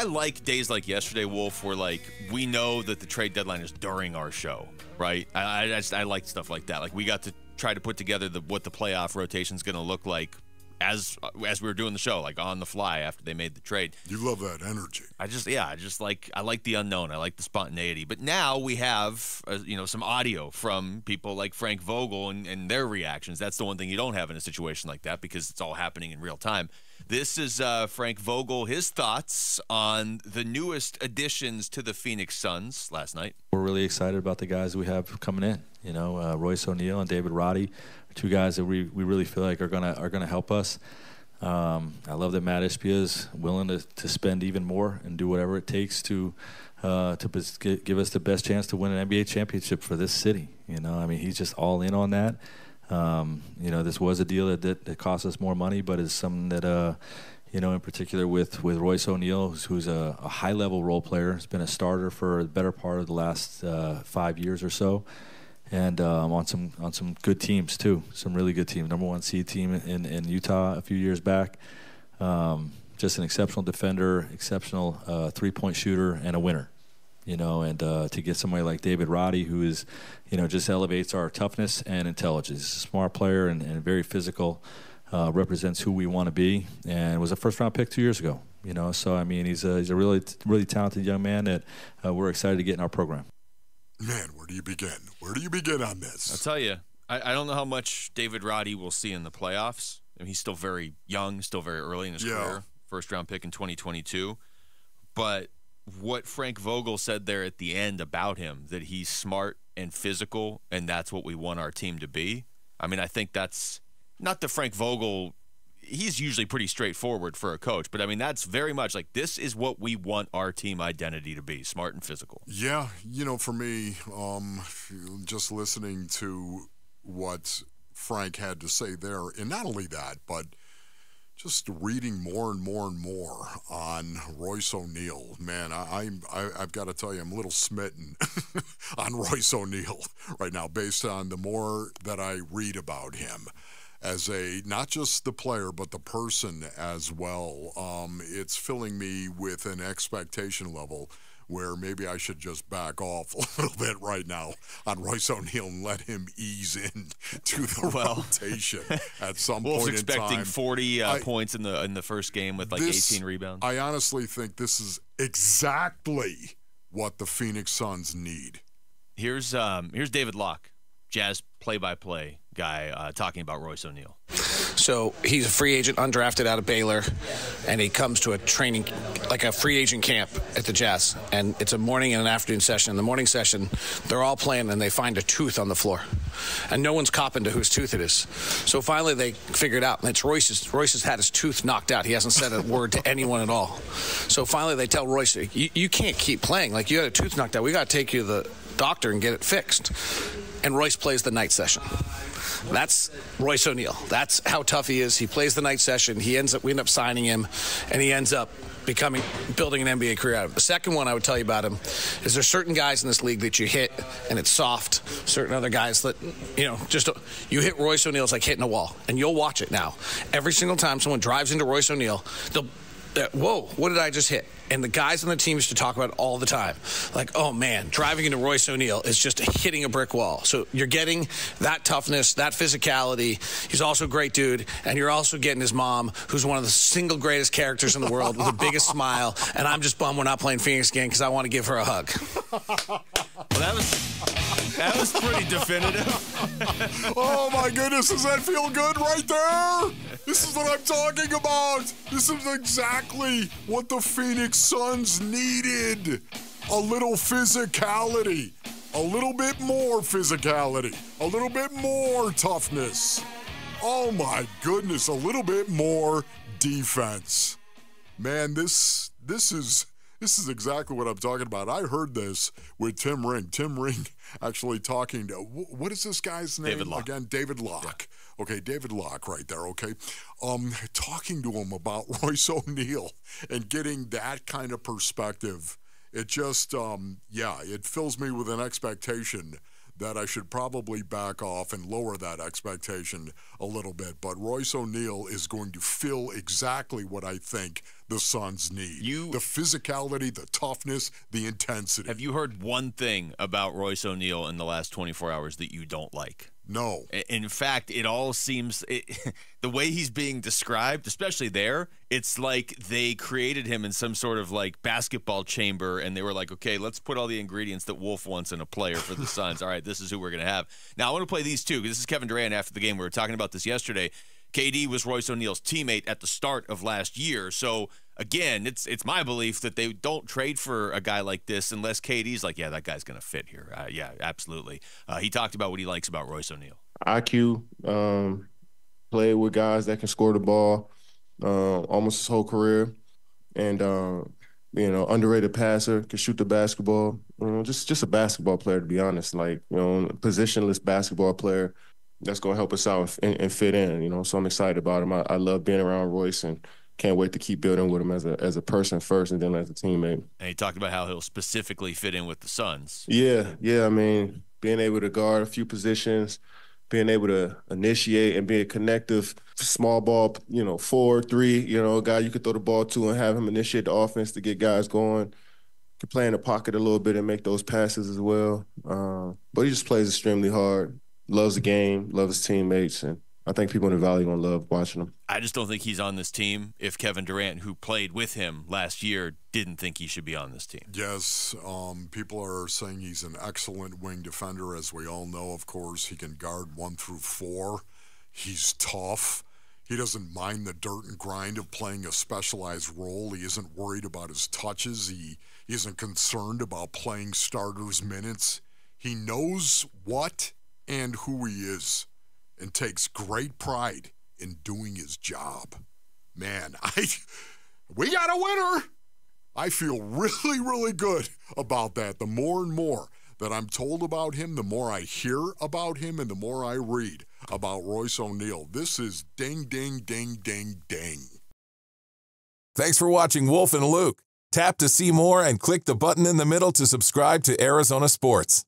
I like days like yesterday, Wolf, where like we know that the trade deadline is during our show, right? I like stuff like that. Like we got to try to put together what the playoff rotation is going to look like as we were doing the show, like on the fly after they made the trade. You love that energy. I like the unknown. I like the spontaneity. But now we have you know, some audio from people like Frank Vogel and their reactions. That's the one thing you don't have in a situation like that, because it's all happening in real time. This is Frank Vogel, his thoughts on the newest additions to the Phoenix Suns last night. We're really excited about the guys we have coming in. You know, Royce O'Neale and David Roddy are two guys that we really feel like are gonna help us. I love that Matt Ishbia is willing to spend even more and do whatever it takes to give us the best chance to win an NBA championship for this city. You know, I mean, he's just all in on that. You know, this was a deal that cost us more money, but it's something that, you know, in particular with Royce O'Neale, who's a high-level role player. He's been a starter for the better part of the last 5 years or so, and on some good teams too, some really good teams. #1 seed team in Utah a few years back. Just an exceptional defender, exceptional three-point shooter, and a winner. You know, and to get somebody like David Roddy, who is, you know, just elevates our toughness and intelligence. He's a smart player and very physical, represents who we want to be, and was a first-round pick 2 years ago. You know, so, I mean, he's a really, really talented young man that we're excited to get in our program. Man, where do you begin? Where do you begin on this? I'll tell you, I don't know how much David Roddy will see in the playoffs. I mean, he's still very young, still very early in his career. First-round pick in 2022. But what Frank Vogel said there at the end about him, that he's smart and physical, and that's what we want our team to be. I mean, I think that's not the Frank Vogel. He's usually pretty straightforward for a coach, but I mean, that's very much like, this is what we want our team identity to be, smart and physical. Yeah, you know, for me, just listening to what Frank had to say there, and not only that, but just reading more and more and more on Royce O'Neale. Man, I've got to tell you, I'm a little smitten on Royce O'Neale right now, based on the more that I read about him as not just the player, but the person as well. It's filling me with an expectation level where maybe I should just back off a little bit right now on Royce O'Neale and let him ease in to the rotation at some point in time. Wolf's expecting 40 points in the first game with like 18 rebounds. I honestly think this is exactly what the Phoenix Suns need. Here's here's David Locke, Jazz play-by-play guy, talking about Royce O'Neale. So he's a free agent, undrafted out of Baylor, and he comes to a training, like a free agent camp at the Jazz, and it's a morning and an afternoon session. In the morning session, they're all playing, and they find a tooth on the floor, and no one's copping to whose tooth it is. So finally they figure it out, and it's Royce's. Royce has had his tooth knocked out. He hasn't said a word to anyone at all. So finally they tell Royce, you can't keep playing. Like, you had a tooth knocked out. We got to take you to the doctor and get it fixed. And Royce plays the night session. That's Royce O'Neale. That's how tough he is. He plays the night session. We end up signing him, and he ends up building an NBA career out of it. The second one I would tell you about him is there's certain guys in this league that you hit and it's soft. Certain other guys that, you know, you hit Royce O'Neale, it's like hitting a wall. And you'll watch it now. Every single time someone drives into Royce O'Neale, whoa, what did I just hit? And the guys on the team used to talk about it all the time. Like, oh, man, driving into Royce O'Neale is just hitting a brick wall. So you're getting that toughness, that physicality. He's also a great dude. And you're also getting his mom, who's one of the single greatest characters in the world with the biggest smile. And I'm just bummed we're not playing Phoenix again because I want to give her a hug. Well, that was pretty definitive. Oh, my goodness. Does that feel good right there? This is what I'm talking about. This is exactly what the Phoenix Suns needed. A little physicality, a little bit more physicality, a little bit more toughness. Oh my goodness, a little bit more defense. Man, this is exactly what I'm talking about. I heard this with Tim Ring. Tim Ring actually talking to, what is this guy's name? David Locke. Again, David Locke. Yeah. Okay, David Locke right there, okay? Talking to him about Royce O'Neale and getting that kind of perspective, it just, yeah, it fills me with an expectation that I should probably back off and lower that expectation a little bit. But Royce O'Neale is going to fill exactly what I think the Suns need. The physicality, the toughness, the intensity. Have you heard one thing about Royce O'Neale in the last 24 hours that you don't like? No. In fact, it all seems the way he's being described, especially there, it's like they created him in some sort of like basketball chamber, and they were like, okay, let's put all the ingredients that Wolf wants in a player for the Suns. All right, this is who we're going to have. Now, I want to play these two, because this is Kevin Durant after the game. We were talking about this yesterday. KD was Royce O'Neale's teammate at the start of last year. So, again, it's my belief that they don't trade for a guy like this unless KD's like, yeah, that guy's going to fit here. Yeah, absolutely. He talked about what he likes about Royce O'Neale. IQ, played with guys that can score the ball almost his whole career. And, you know, underrated passer, can shoot the basketball. You know, just a basketball player, to be honest. Like, you know, a positionless basketball player. That's going to help us out and fit in, you know. So I'm excited about him. I love being around Royce and can't wait to keep building with him as a person first and then as a teammate. And he talked about how he'll specifically fit in with the Suns. Yeah. I mean, being able to guard a few positions, being able to initiate and be a connective small ball, you know, 4-3, you know, a guy you could throw the ball to and have him initiate the offense to get guys going. Can play in the pocket a little bit and make those passes as well. But he just plays extremely hard. Loves the game, loves his teammates, and I think people in the Valley are going to love watching him. I just don't think he's on this team if Kevin Durant, who played with him last year, didn't think he should be on this team. Yes, people are saying he's an excellent wing defender, as we all know, of course. He can guard 1 through 4. He's tough. He doesn't mind the dirt and grind of playing a specialized role. He isn't worried about his touches. He isn't concerned about playing starters' minutes. He knows what and who he is, and takes great pride in doing his job. Man, we got a winner. I feel really, really good about that. The more and more that I'm told about him, the more I hear about him, and the more I read about Royce O'Neale. This is ding, ding, ding, ding, ding. Thanks for watching Wolf and Luke. Tap to see more and click the button in the middle to subscribe to Arizona Sports.